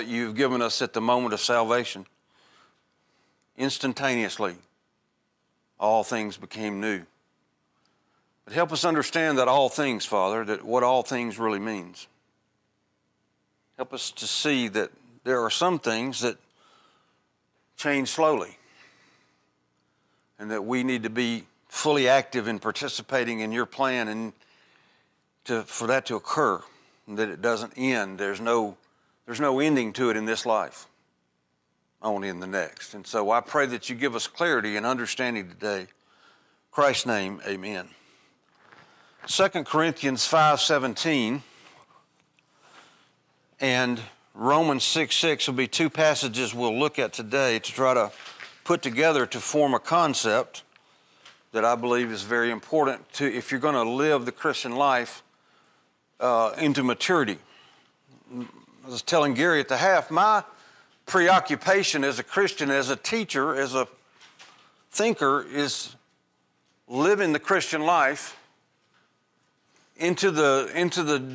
that you've given us at the moment of salvation. Instantaneously, all things became new. But help us understand that all things, Father, that what all things really means. Help us to see that there are some things that change slowly and that we need to be fully active in participating in your plan and for that to occur, and that it doesn't end. There's no ending to it in this life, only in the next. And so I pray that you give us clarity and understanding today. In Christ's name, amen. 2nd Corinthians 5.17 and Romans 6.6 will be two passages we'll look at today to try to put together to form a concept that I believe is very important to, if you're going to live the Christian life into maturity. I was telling Gary at the half, my preoccupation as a Christian, as a teacher, as a thinker, is living the Christian life into the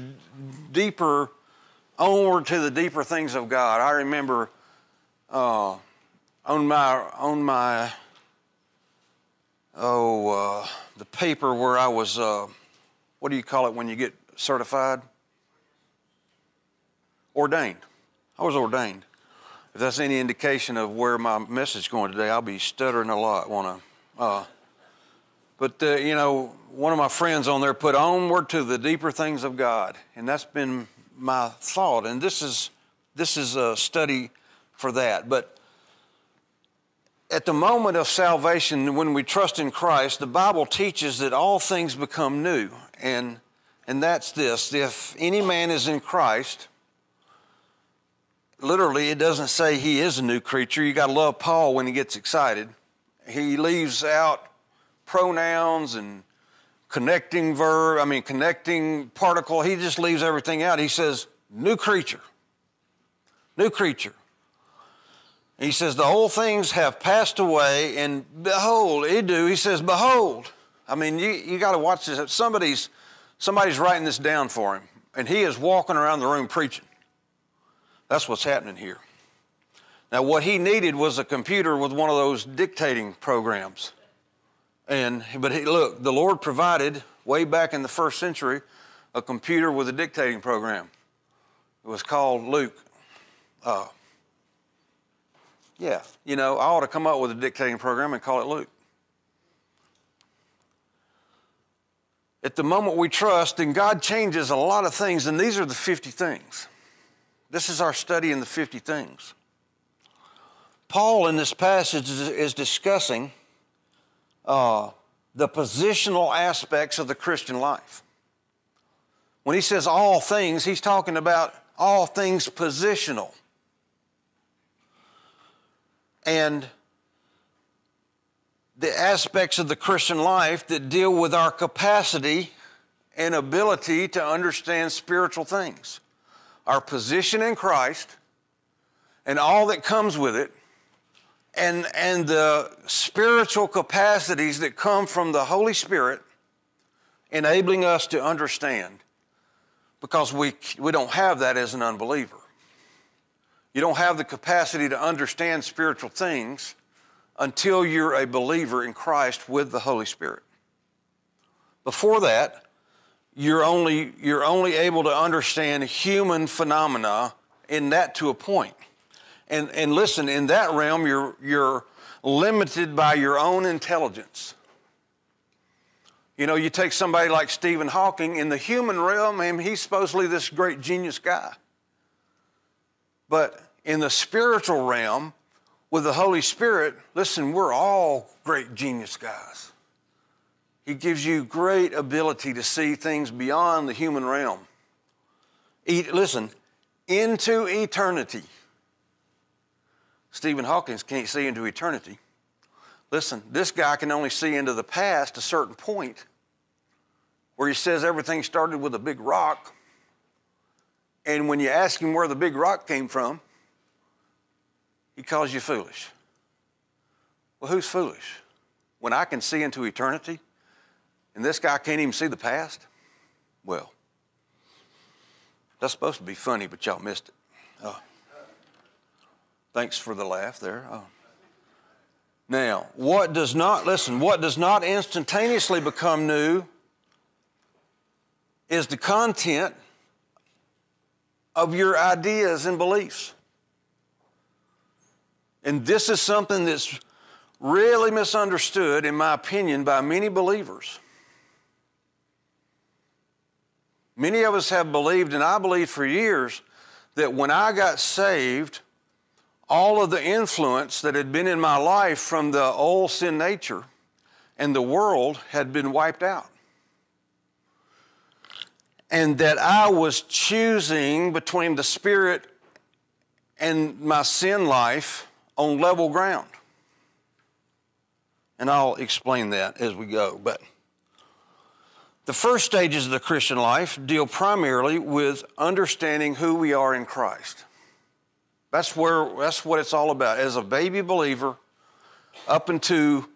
deeper, onward to the deeper things of God. I remember on my the paper where I was, what do you call it when you get certified? Ordained. I was ordained. If that's any indication of where my message is going today, I'll be stuttering a lot, won't I? You know, one of my friends on there put onward to the deeper things of God, and that's been my thought. And this is a study for that. But at the moment of salvation, when we trust in Christ, the Bible teaches that all things become new, and that's this: if any man is in Christ. Literally, it doesn't say he is a new creature. You got to love Paul when he gets excited. He leaves out pronouns and connecting particle. He just leaves everything out. He says, new creature, new creature. He says, the old things have passed away, and behold, it do. He says, behold. I mean, you got to watch this. Somebody's writing this down for him, and he is walking around the room preaching. That's what's happening here. Now, what he needed was a computer with one of those dictating programs. But look, the Lord provided, way back in the 1st century, a computer with a dictating program. It was called Luke. I ought to come up with a dictating program and call it Luke. At the moment we trust, then God changes a lot of things, and these are the 50 things. This is our study in the 50 things. Paul in this passage is discussing the positional aspects of the Christian life. When he says all things, he's talking about all things positional. And the aspects of the Christian life that deal with our capacity and ability to understand spiritual things. Our position in Christ and all that comes with it, and the spiritual capacities that come from the Holy Spirit enabling us to understand, because we don't have that as an unbeliever. You don't have the capacity to understand spiritual things until you're a believer in Christ with the Holy Spirit. Before that, you're only able to understand human phenomena in that to a point. And listen, in that realm, you're limited by your own intelligence. You know, you take somebody like Stephen Hawking, in the human realm, and he's supposedly this great genius guy. But in the spiritual realm, with the Holy Spirit, listen, we're all great genius guys. He gives you great ability to see things beyond the human realm. Listen, into eternity. Stephen Hawking can't see into eternity. Listen, this guy can only see into the past, a certain point, where he says everything started with a big rock. And when you ask him where the big rock came from, he calls you foolish. Well, who's foolish? When I can see into eternity, and this guy can't even see the past? Well, that's supposed to be funny, but y'all missed it. Thanks for the laugh there. Oh. Now, what does not instantaneously become new is the content of your ideas and beliefs. And this is something that's really misunderstood, in my opinion, by many believers. Many of us have believed, and I believed for years, that when I got saved, all of the influence that had been in my life from the old sin nature and the world had been wiped out. And that I was choosing between the Spirit and my sin life on level ground. And I'll explain that as we go. But the first stages of the Christian life deal primarily with understanding who we are in Christ. That's what it's all about. As a baby believer, up into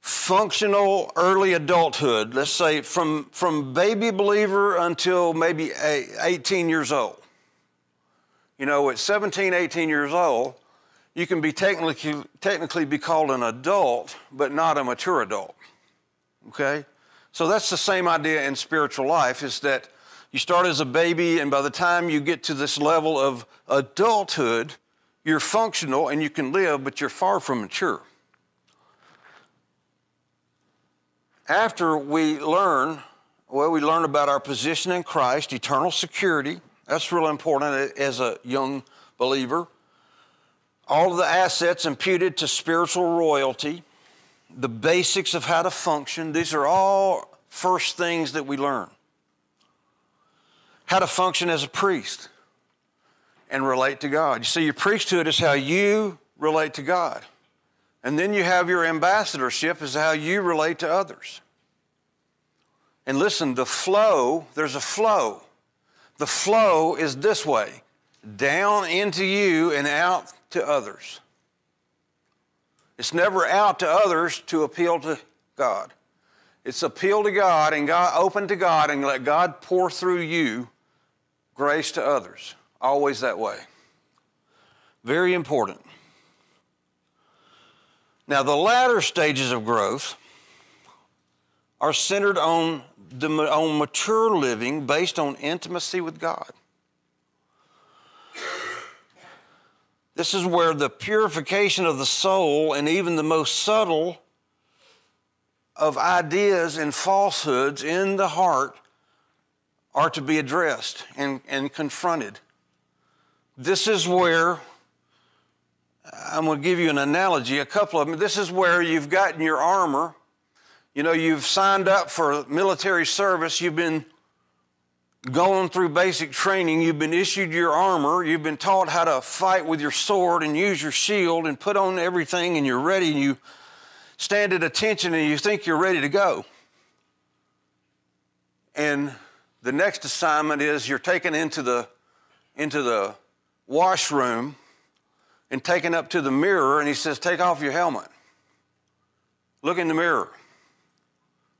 functional early adulthood, let's say from baby believer until maybe 18 years old. You know, at 17, 18 years old, you can be technically be called an adult, but not a mature adult, okay? So that's the same idea in spiritual life, is that you start as a baby, and by the time you get to this level of adulthood, you're functional and you can live, but you're far from mature. After we learn about our position in Christ, eternal security. That's real important as a young believer. All of the assets imputed to spiritual royalty, the basics of how to function, these are all first things that we learn. How to function as a priest and relate to God. You see, your priesthood is how you relate to God. And then you have your ambassadorship is how you relate to others. And listen, there's a flow. The flow is this way, down into you and out to others. It's never out to others to appeal to God. It's appeal to God and God, open to God and let God pour through you grace to others. Always that way. Very important. Now, the latter stages of growth are centered on mature living based on intimacy with God. This is where the purification of the soul and even the most subtle of ideas and falsehoods in the heart are to be addressed and confronted. This is where, I'm going to give you an analogy, a couple of them. This is where you've gotten your armor. You know, you've signed up for military service. You've been going through basic training, you've been issued your armor, you've been taught how to fight with your sword and use your shield and put on everything and you're ready and you stand at attention and you think you're ready to go. And the next assignment is you're taken into the washroom and taken up to the mirror and he says, take off your helmet. Look in the mirror.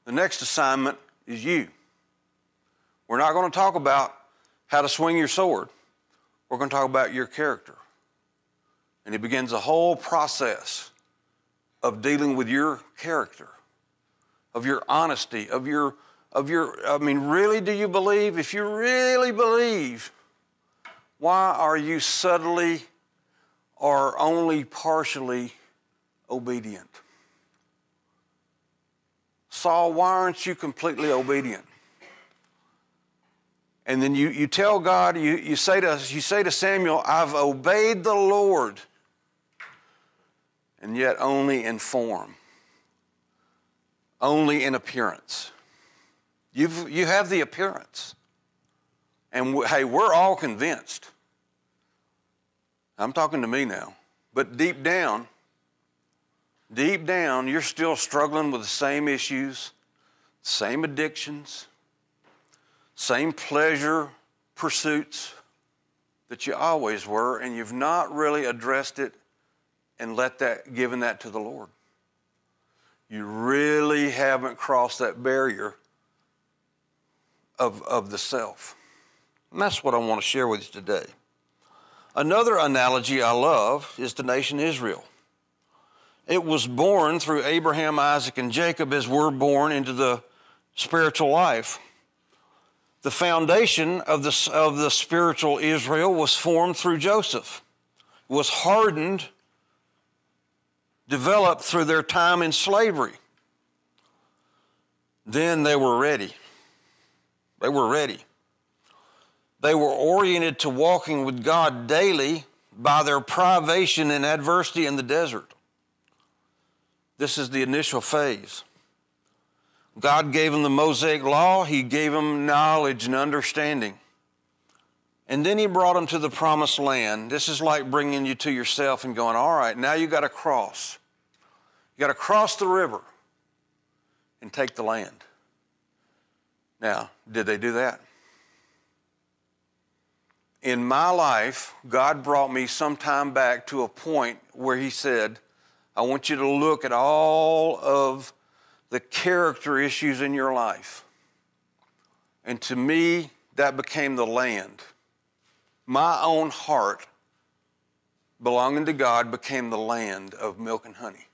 The next assignment is you. We're not going to talk about how to swing your sword. We're going to talk about your character. And it begins a whole process of dealing with your character, of your honesty, really do you believe? If you really believe, why are you subtly or only partially obedient? Saul, why aren't you completely obedient? And then you tell God, you say to Samuel, I've obeyed the Lord, and yet only in form, only in appearance. You have the appearance. And hey, we're all convinced. I'm talking to me now. But deep down, you're still struggling with the same issues, same addictions, same pleasure pursuits that you always were, and you've not really addressed it and given that to the Lord. You really haven't crossed that barrier of the self. And that's what I want to share with you today. Another analogy I love is the nation Israel. It was born through Abraham, Isaac, and Jacob as we're born into the spiritual life. The foundation of the spiritual Israel was formed through Joseph, was hardened, developed through their time in slavery. Then they were ready. They were ready. They were oriented to walking with God daily by their privation and adversity in the desert. This is the initial phase. God gave them the Mosaic Law. He gave them knowledge and understanding. And then he brought them to the promised land. This is like bringing you to yourself and going, all right, now you got to cross. You got to cross the river and take the land. Now, did they do that? In my life, God brought me some time back to a point where he said, I want you to look at all of the character issues in your life. And to me, that became the land. My own heart, belonging to God, became the land of milk and honey.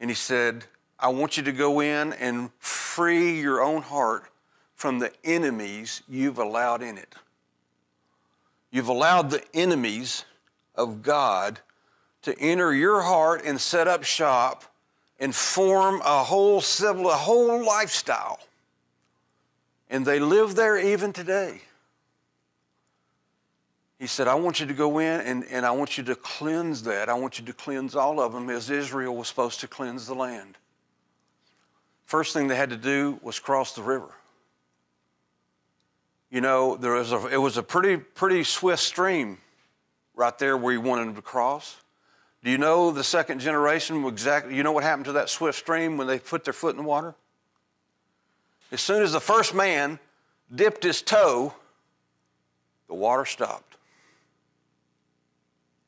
And he said, I want you to go in and free your own heart from the enemies you've allowed in it. You've allowed the enemies of God to enter your heart and set up shop and form a whole lifestyle. And they live there even today. He said, I want you to go in and I want you to cleanse that. I want you to cleanse all of them as Israel was supposed to cleanse the land. First thing they had to do was cross the river. You know, it was a pretty swift stream right there where he wanted them to cross. Do you know the second generation exactly? You know what happened to that swift stream when they put their foot in the water? As soon as the first man dipped his toe, the water stopped.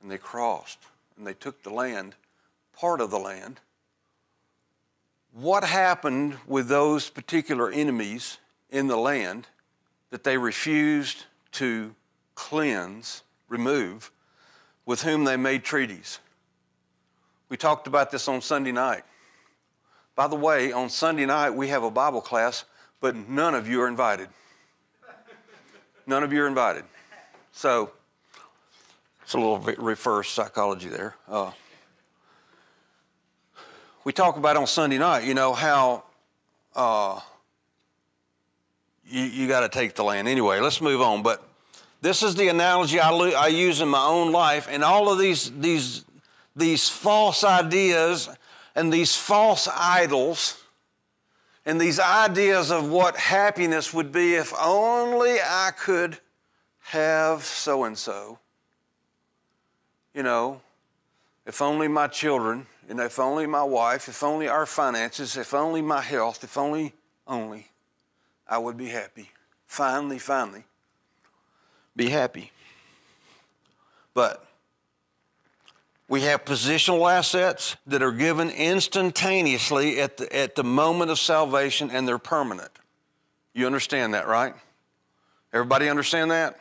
And they crossed, and they took the land, part of the land. What happened with those particular enemies in the land that they refused to cleanse, remove, with whom they made treaties? We talked about this on Sunday night. By the way, on Sunday night, we have a Bible class, but none of you are invited. None of you are invited. So it's a little reverse psychology there. We talk about on Sunday night, you know, how you got to take the land. Anyway, let's move on. But this is the analogy I use in my own life, and all of these false ideas and these false idols and these ideas of what happiness would be if only I could have so-and-so. You know, if only my children, and if only my wife, if only our finances, if only my health, if only, I would be happy. Finally. Be happy. But we have positional assets that are given instantaneously at the moment of salvation, and they're permanent. You understand that, right? Everybody understand that?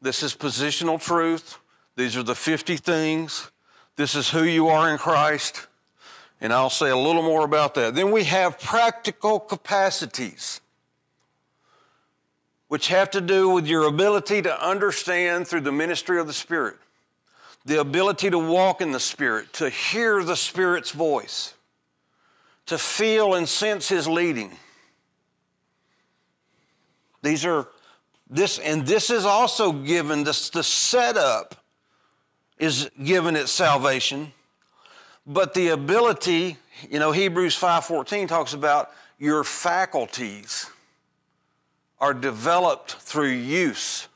This is positional truth. These are the 50 things. This is who you are in Christ. And I'll say a little more about that. Then we have practical capacities, which have to do with your ability to understand through the ministry of the Spirit, the ability to walk in the Spirit, to hear the Spirit's voice, to feel and sense His leading. This is also given, the setup is given at salvation, but the ability, you know, Hebrews 5:14 talks about your faculties are developed through use.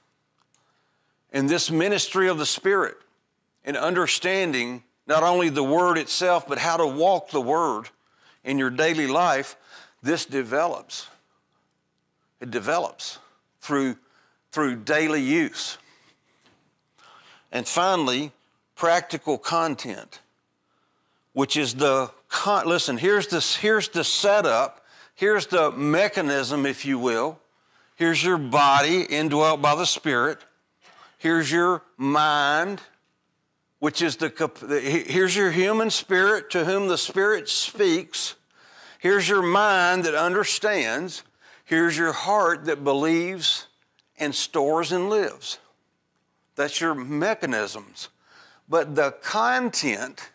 And this ministry of the Spirit and understanding not only the Word itself, but how to walk the Word in your daily life, this develops. It develops through daily use. And finally, practical content, which is listen, here's the setup, here's the mechanism, if you will. Here's your body indwelt by the Spirit. Here's your mind, which is here's your human spirit to whom the Spirit speaks. Here's your mind that understands. Here's your heart that believes and stores and lives. That's your mechanisms. But the content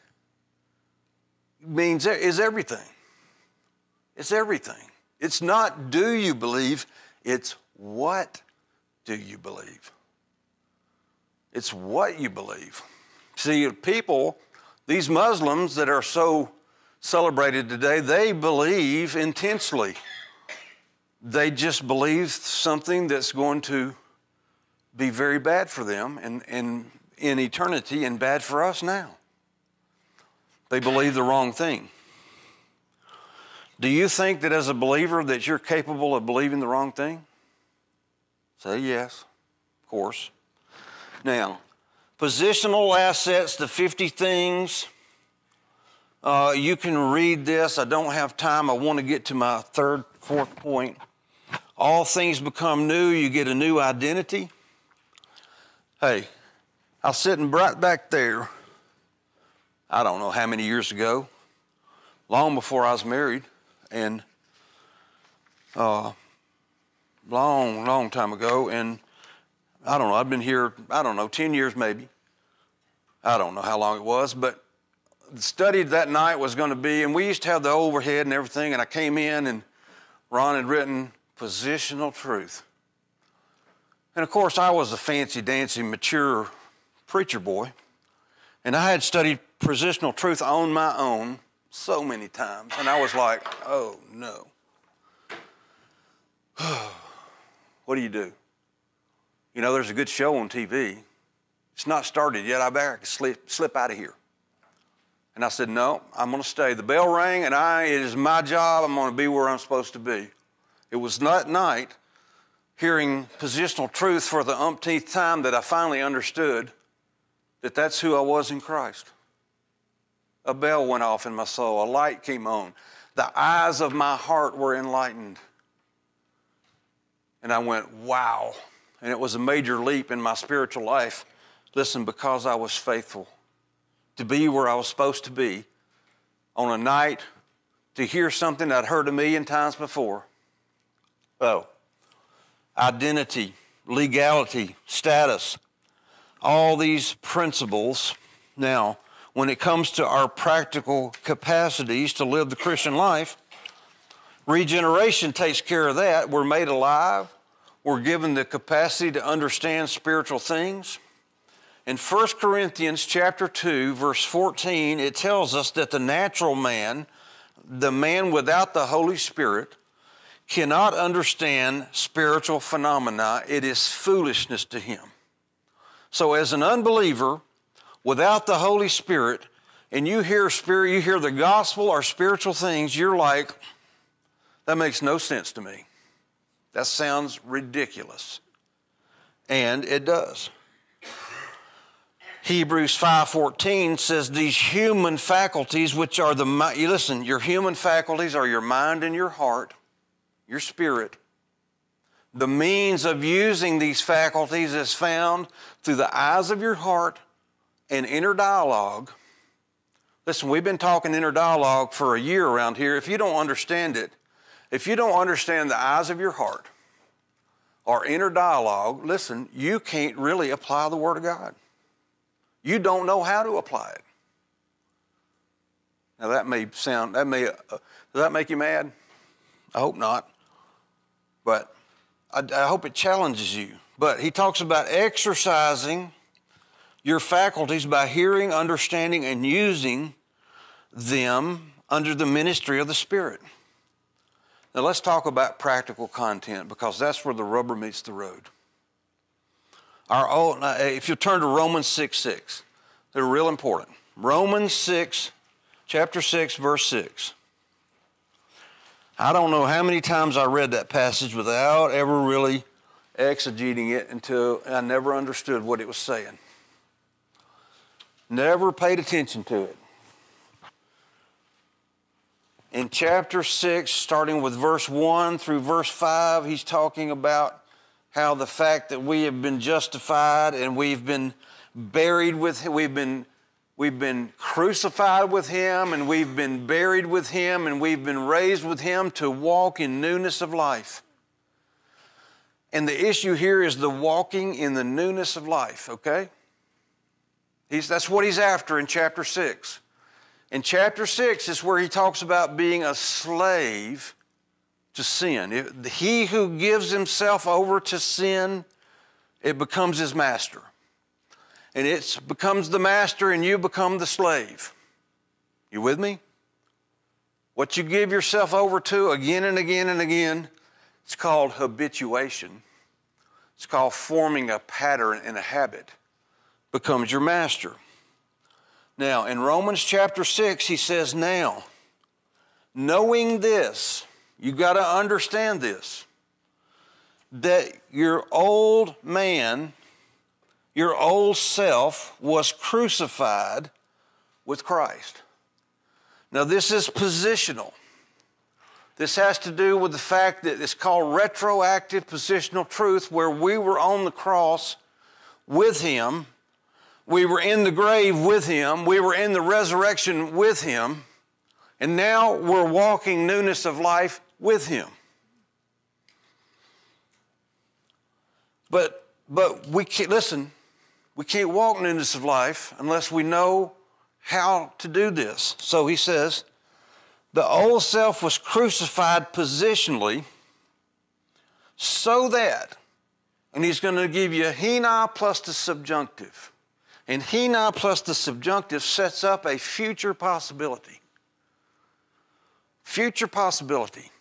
means is everything. It's everything. It's not do you believe, it's what do you believe. It's what you believe. See, people, these Muslims that are so celebrated today, they believe intensely. They just believe something that's going to be very bad for them in eternity and bad for us now. They believe the wrong thing. Do you think that as a believer that you're capable of believing the wrong thing? Say yes, of course. Now, positional assets, the 50 things. You can read this. I don't have time. I want to get to my fourth point. All things become new. You get a new identity. Hey, I was sitting right back there, I don't know how many years ago, long before I was married, and long, long time ago, and I don't know, I've been here, 10 years maybe. I don't know how long it was, but the study that night was going to be, and we used to have the overhead and everything, and I came in, and Ron had written, Positional Truth. And, of course, I was a fancy-dancy, mature preacher boy, and I had studied positional truth on my own so many times, and I was like, oh, no. What do? You know, there's a good show on TV. It's not started yet. I bet I could slip out of here. And I said, no, I'm going to stay. The bell rang, and it is my job. I'm going to be where I'm supposed to be. It was that night, hearing positional truth for the umpteenth time, that I finally understood that that's who I was in Christ. A bell went off in my soul. A light came on. The eyes of my heart were enlightened. And I went, wow. And it was a major leap in my spiritual life. Listen, because I was faithful to be where I was supposed to be on a night to hear something I'd heard a million times before. Oh, identity, legality, status, all these principles. Now, when it comes to our practical capacities to live the Christian life, regeneration takes care of that. We're made alive. We're given the capacity to understand spiritual things. In 1 Corinthians chapter 2, verse 14, it tells us that the natural man, the man without the Holy Spirit, cannot understand spiritual phenomena. It is foolishness to him. So as an unbeliever, without the Holy Spirit, and you hear the gospel or spiritual things, you're like, that makes no sense to me. That sounds ridiculous. And it does. Hebrews 5:14 says these human faculties, which are the mind, listen, your human faculties are your mind and your heart, your spirit. The means of using these faculties is found through the eyes of your heart and inner dialogue. Listen, we've been talking inner dialogue for a year around here. If you don't understand it, if you don't understand the eyes of your heart or inner dialogue, listen, you can't really apply the Word of God. You don't know how to apply it. Now does that make you mad? I hope not, but I hope it challenges you. But he talks about exercising your faculties by hearing, understanding, and using them under the ministry of the Spirit. Now let's talk about practical content, because that's where the rubber meets the road. If you turn to Romans 6:6, they're real important. Romans 6, chapter 6, verse 6. I don't know how many times I read that passage without ever really exegeting it until I never understood what it was saying. Never paid attention to it. In chapter 6, starting with verse 1 through verse 5, he's talking about how the fact that we have been justified and we've been buried with him, we've been crucified with him, and we've been buried with him, and we've been raised with him to walk in newness of life. And the issue here is the walking in the newness of life, okay? That's what he's after in chapter 6. In chapter 6 is where he talks about being a slave to sin. He who gives himself over to sin, it becomes his master. And it becomes the master and you become the slave. You with me? What you give yourself over to again and again and again, it's called habituation. It's called forming a pattern and a habit. Becomes your master. Now, in Romans chapter 6, he says, now, knowing this, you've got to understand this, that your old man, your old self was crucified with Christ. Now, this is positional. This has to do with the fact that it's called retroactive positional truth, where we were on the cross with him. We were in the grave with him. We were in the resurrection with him. And now we're walking newness of life with him. But we can't, listen, we can't walk newness of life unless we know how to do this. So he says, the old self was crucified positionally so that, and he's going to give you hina plus the subjunctive. And hina plus the subjunctive sets up a future possibility. Future possibility.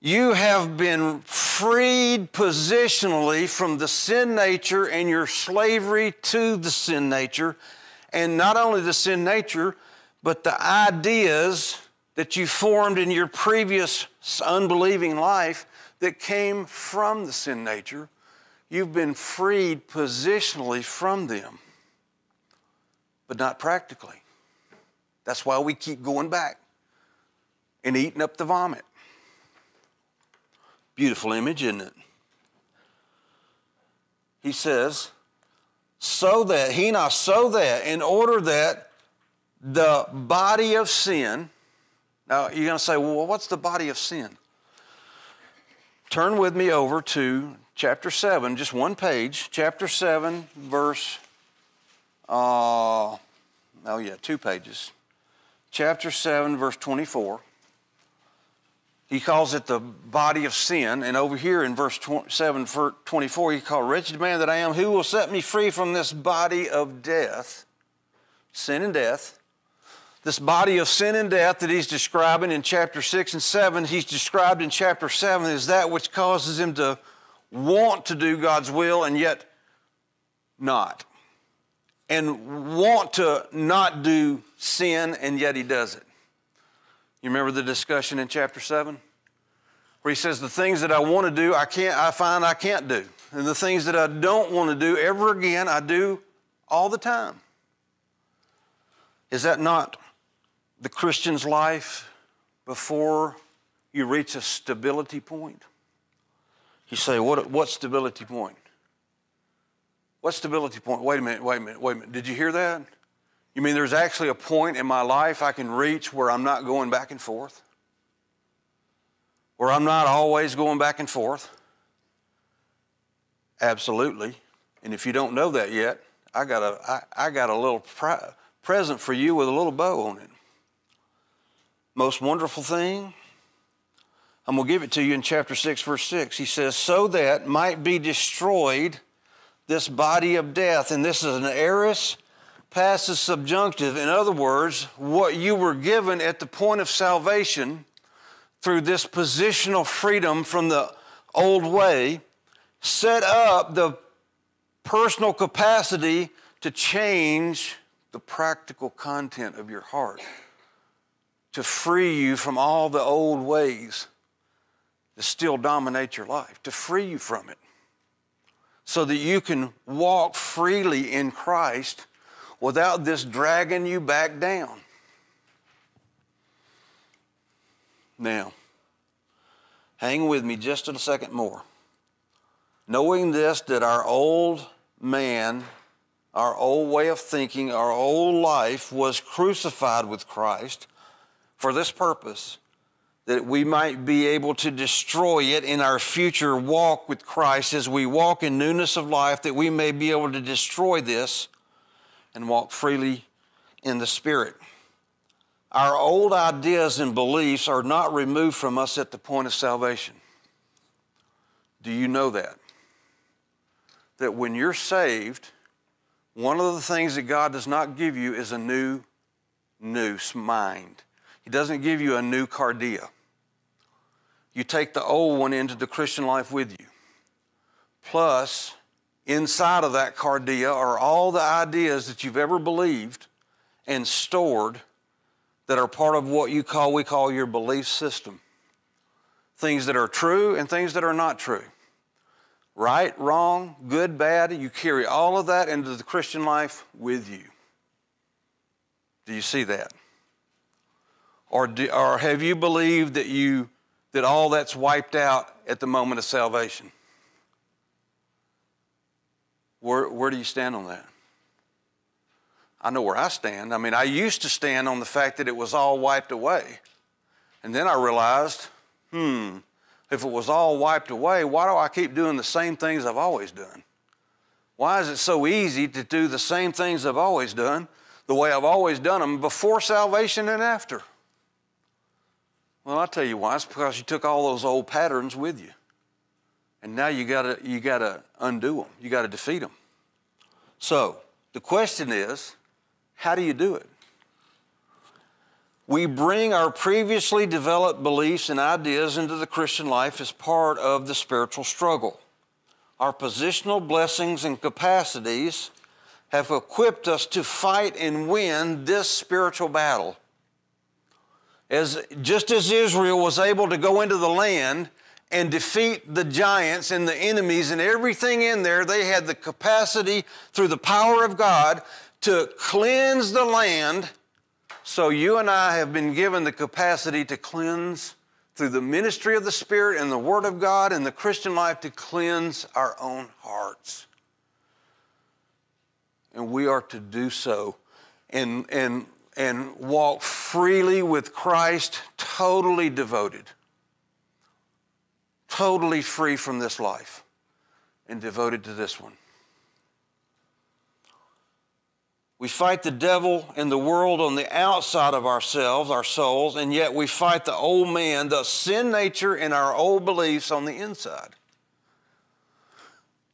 You have been freed positionally from the sin nature and your slavery to the sin nature. And not only the sin nature, but the ideas that you formed in your previous unbelieving life that came from the sin nature. You've been freed positionally from them, but not practically. That's why we keep going back and eating up the vomit. Beautiful image, isn't it? He says, so that, hina, so that, in order that the body of sin, now you're going to say, well, what's the body of sin? Turn with me over to chapter 7, just one page, chapter 7, verse 2 pages. Chapter 7, verse 24. He calls it the body of sin. And over here in verse 7, 24, he called, wretched man that I am, who will set me free from this body of death, sin and death. This body of sin and death that he's describing in chapter 6 and 7, he's described in chapter 7 as that which causes him to want to do God's will and yet not. And want to not do sin, and yet he does it. You remember the discussion in chapter 7? Where he says, the things that I want to do, I can't do. And the things that I don't want to do ever again, I do all the time. Is that not the Christian's life before you reach a stability point? You say, what stability point? What stability point? Wait a minute. Did you hear that? You mean there's actually a point in my life I can reach where I'm not going back and forth? Where I'm not always going back and forth? Absolutely. And if you don't know that yet, I got a little present for you with a little bow on it. Most wonderful thing. I'm going to give it to you in chapter 6, verse 6. He says, so that might be destroyed this body of death, and this is an aorist passive subjunctive. In other words, what you were given at the point of salvation through this positional freedom from the old way set up the personal capacity to change the practical content of your heart, to free you from all the old ways that still dominate your life, to free you from it, so that you can walk freely in Christ without this dragging you back down. Now, hang with me just a second more. Knowing this, that our old man, our old way of thinking, our old life was crucified with Christ for this purpose, that we might be able to destroy it in our future walk with Christ as we walk in newness of life, that we may be able to destroy this and walk freely in the Spirit. Our old ideas and beliefs are not removed from us at the point of salvation. Do you know that? That when you're saved, one of the things that God does not give you is a new mind. He doesn't give you a new cardia. You take the old one into the Christian life with you. Plus, inside of that cardia are all the ideas that you've ever believed and stored that are part of what we call your belief system. Things that are true and things that are not true. Right, wrong, good, bad, you carry all of that into the Christian life with you. Do you see that? Or have you believed that all that's wiped out at the moment of salvation? Where do you stand on that? I know where I stand. I mean, I used to stand on the fact that it was all wiped away. And then I realized, if it was all wiped away, why do I keep doing the same things I've always done? Why is it so easy to do the same things I've always done, the way I've always done them before salvation and after? Well, I'll tell you why. It's because you took all those old patterns with you. And now you gotta undo them. You gotta defeat them. So the question is, how do you do it? We bring our previously developed beliefs and ideas into the Christian life as part of the spiritual struggle. Our positional blessings and capacities have equipped us to fight and win this spiritual battle. Just as Israel was able to go into the land and defeat the giants and the enemies and everything in there, they had the capacity through the power of God to cleanse the land. So you and I have been given the capacity to cleanse through the ministry of the Spirit and the Word of God and the Christian life to cleanse our own hearts. And we are to do so and walk freely with Christ, totally devoted, totally free from this life and devoted to this one. We fight the devil and the world on the outside of ourselves, our souls, and yet we fight the old man, the sin nature, and our old beliefs on the inside.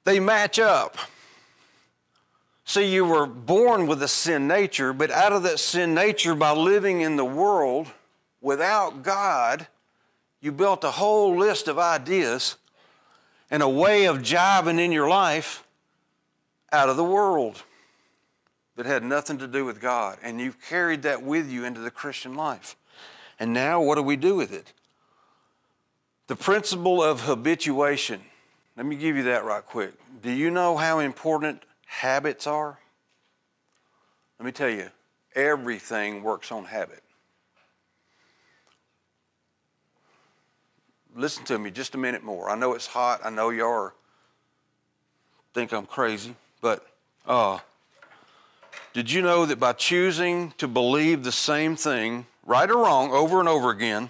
They match up. See, you were born with a sin nature, but out of that sin nature, by living in the world without God, you built a whole list of ideas and a way of jiving in your life out of the world that had nothing to do with God, and you've carried that with you into the Christian life. And now what do we do with it? The principle of habituation. Let me give you that right quick. Do you know how important habits are? Let me tell you, everything works on habit. Listen to me just a minute more. I know it's hot. I know y'all think I'm crazy, but did you know that by choosing to believe the same thing, right or wrong, over and over again,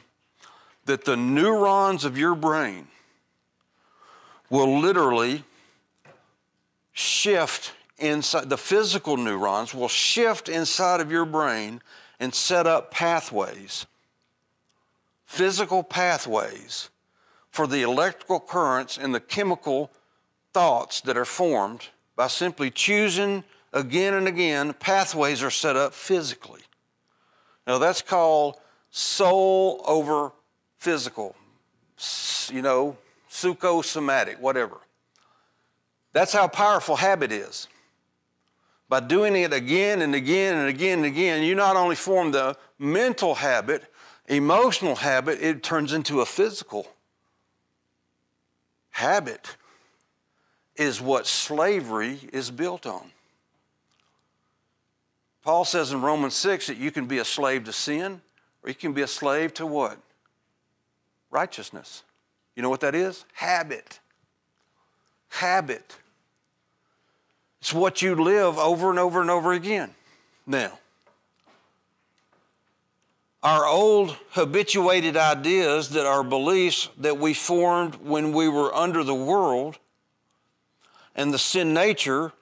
that the neurons of your brain will literally shift inside, the physical neurons will shift inside of your brain and set up pathways, physical pathways for the electrical currents and the chemical thoughts that are formed by simply choosing again and again, pathways are set up physically. Now that's called soul over physical, psychosomatic, whatever. That's how powerful habit is. By doing it again and again and again and again, you not only form the mental habit, emotional habit, it turns into a physical habit. Is what slavery is built on. Paul says in Romans 6 that you can be a slave to sin, or you can be a slave to what? Righteousness. You know what that is? Habit. habit. It's what you live over and over and over again now. Our old habituated ideas that are beliefs that we formed when we were under the world and the sin nature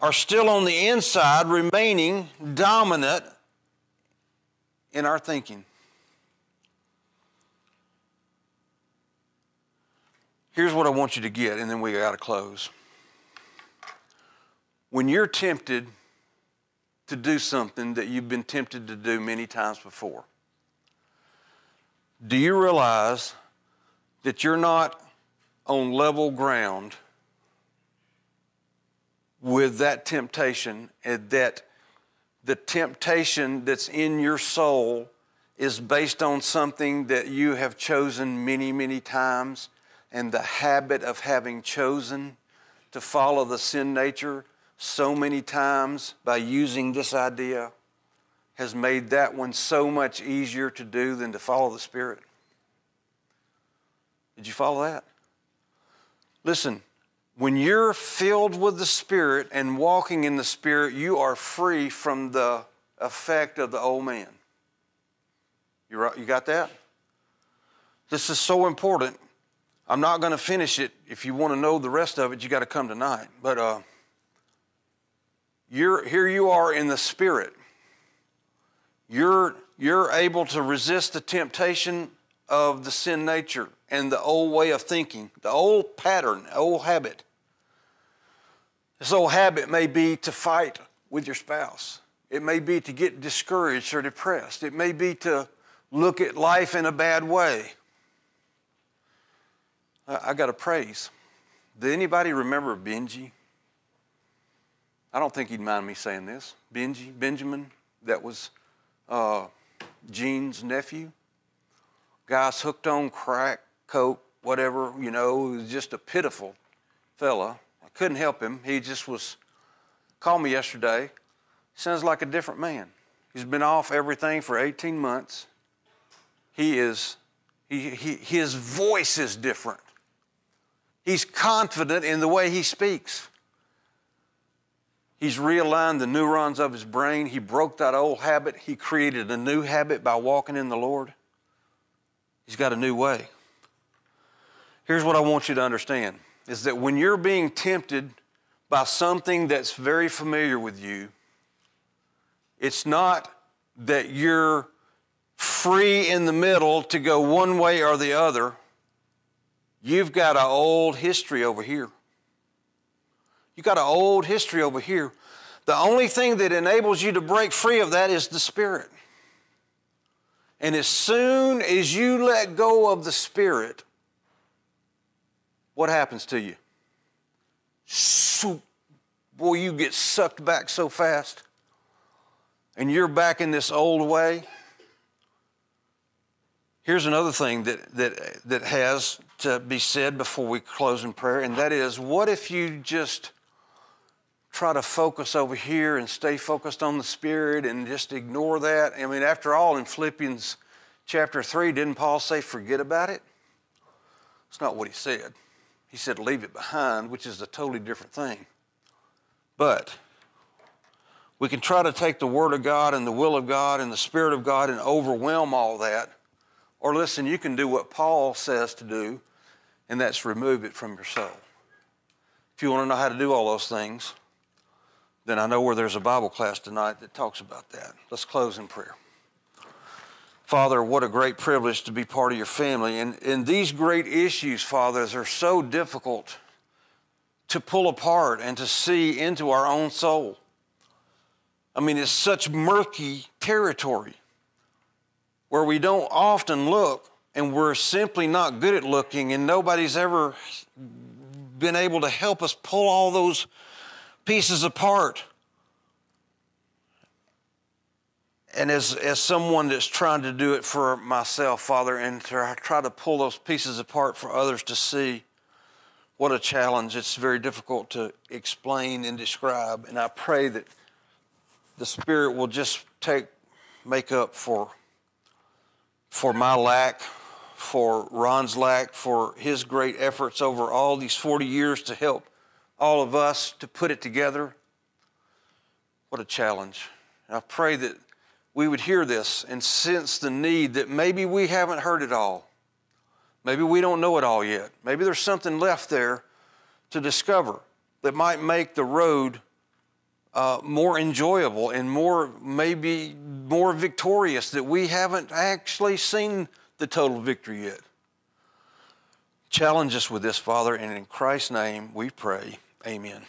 are still on the inside, remaining dominant in our thinking. Here's what I want you to get, and then we gotta close. When you're tempted to do something that you've been tempted to do many times before, do you realize that you're not on level ground with that temptation, and that the temptation that's in your soul is based on something that you have chosen many, many times, and the habit of having chosen to follow the sin nature so many times by using this idea has made that one so much easier to do than to follow the Spirit. Did you follow that? Listen, when you're filled with the Spirit and walking in the Spirit, you are free from the effect of the old man. You got that? This is so important. I'm not going to finish it. If you want to know the rest of it, you got to come tonight. But here you are in the Spirit. You're able to resist the temptation of the sin nature and the old way of thinking, the old pattern, old habit. This old habit may be to fight with your spouse. It may be to get discouraged or depressed. It may be to look at life in a bad way. I got to praise. Did anybody remember Benji? I don't think he'd mind me saying this. Benjamin, that was Gene's nephew. Guys hooked on crack, coke, whatever, you know, he was just a pitiful fella. I couldn't help him. He just was, called me yesterday. Sounds like a different man. He's been off everything for 18 months. His voice is different. He's confident in the way he speaks. He's realigned the neurons of his brain. He broke that old habit. He created a new habit by walking in the Lord. He's got a new way. Here's what I want you to understand, is that when you're being tempted by something that's very familiar with you, it's not that you're free in the middle to go one way or the other. You've got an old history over here. You got an old history over here. The only thing that enables you to break free of that is the Spirit. And as soon as you let go of the Spirit, what happens to you? Boy, you get sucked back so fast. And you're back in this old way. Here's another thing that has to be said before we close in prayer, and that is, what if you just try to focus over here and stay focused on the Spirit and just ignore that? I mean, after all, in Philippians chapter 3, didn't Paul say, forget about it? That's not what he said. He said, leave it behind, which is a totally different thing. But we can try to take the Word of God and the will of God and the Spirit of God and overwhelm all that. Or listen, you can do what Paul says to do, and that's remove it from your soul. If you want to know how to do all those things, then I know where there's a Bible class tonight that talks about that. Let's close in prayer. Father, what a great privilege to be part of your family. And these great issues, Father, are so difficult to pull apart and to see into our own soul. I mean, it's such murky territory where we don't often look, and we're simply not good at looking, and nobody's ever been able to help us pull all those pieces apart. And as someone that's trying to do it for myself, Father, and to try to pull those pieces apart for others to see, what a challenge. It's very difficult to explain and describe, and I pray that the Spirit will just make up for my lack, for Ron's lack, for his great efforts over all these 40 years to help all of us to put it together. What a challenge. And I pray that we would hear this and sense the need that maybe we haven't heard it all. Maybe we don't know it all yet. Maybe there's something left there to discover that might make the road more enjoyable and maybe more victorious, that we haven't actually seen the total victory yet. Challenge us with this, Father, and in Christ's name we pray. Amen.